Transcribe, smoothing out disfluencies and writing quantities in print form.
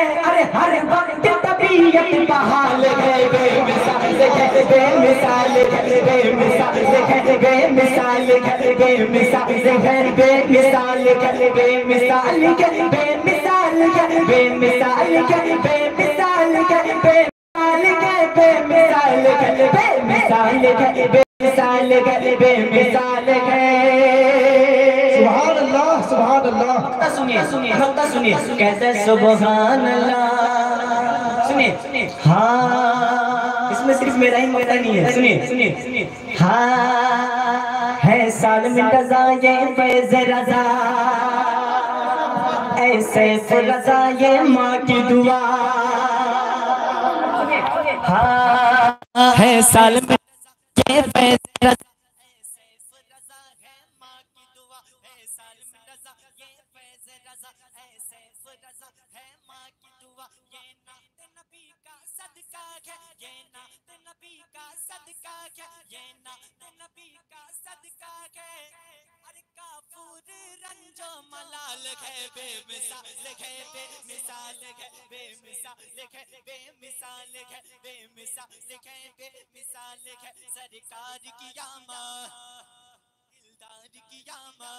अरे हर वक्त तबीयत का हाल है बेमिसाल बेमिसाल बेमिसाल बेमिसाल बेमिसाल सुभान अल्लाह सुभान अल्लाह। सुनिए सुनिए सुनिए कहते सुभान अल्लाह। सुनिए हाँ इसमें सिर्फ मेरा ही मजा नहीं है। सुनिए सुनिए हाँ है साल में रज़ा ये फैज़ रज़ा ऐसे रज़ा ये माँ की दुआ हाँ है साल में ये फैज़ रज़ा सरकार की यामा दिलदार की यामा।